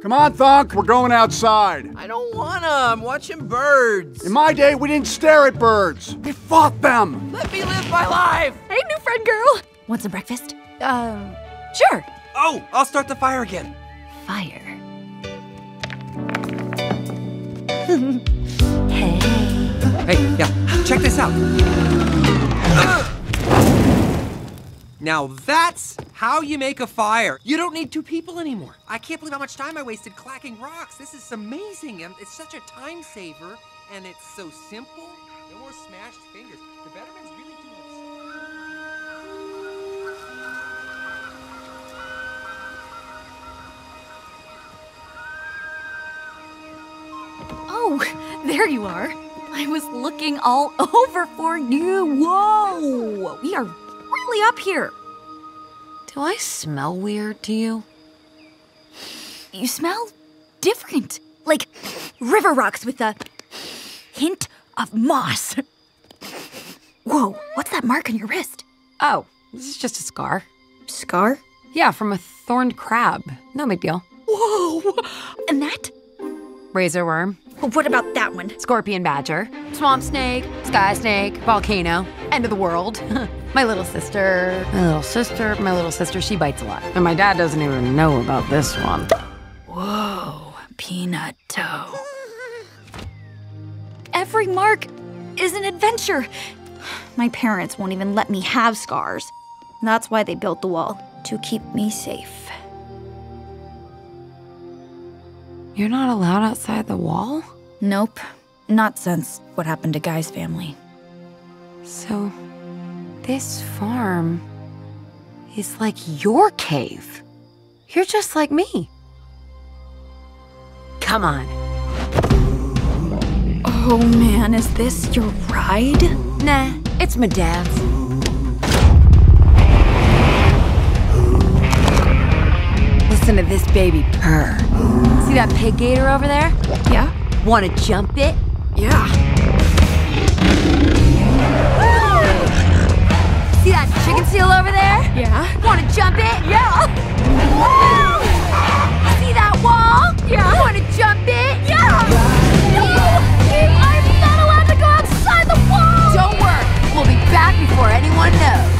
Come on, Thonk, we're going outside. I don't wanna, I'm watching birds. In my day, we didn't stare at birds. We fought them. Let me live my life. Hey, new friend girl. Want some breakfast? Sure. Oh, I'll start the fire again. Fire. Hey. Hey, yeah, check this out. Now that's how you make a fire. You don't need two people anymore. I can't believe how much time I wasted clacking rocks. This is amazing. It's such a time saver, and it's so simple. No more smashed fingers. The Betterments really do this. Oh, there you are. I was looking all over for you. Whoa, we are really up here. Do I smell weird to you? You smell different. Like river rocks with a hint of moss. Whoa, what's that mark on your wrist? Oh, this is just a scar. Scar? Yeah, from a thorned crab. No big deal. Whoa! And that? Razor worm. Well, what about that one? Scorpion badger, swamp snake, sky snake, volcano, end of the world. My little sister, she bites a lot. And my dad doesn't even know about this one. Whoa, peanut toe. Every mark is an adventure. My parents won't even let me have scars. That's why they built the wall, to keep me safe. You're not allowed outside the wall? Nope. Not since what happened to Guy's family. So, this farm is like your cave. You're just like me. Come on. Oh man, is this your ride? Nah, it's my dad's. Listen to this baby purr. See that pig gator over there? Yeah. Wanna jump it? Yeah. Woo! See that chicken seal over there? Yeah. Wanna jump it? Yeah. Woo! See that wall? Yeah. Wanna jump it? Yeah. No! I'm not allowed to go outside the wall! Don't worry, we'll be back before anyone knows.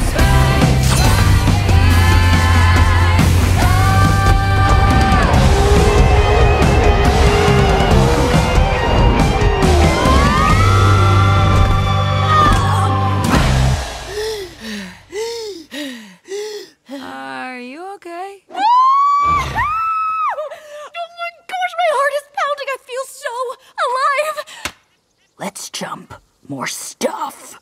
More stuff.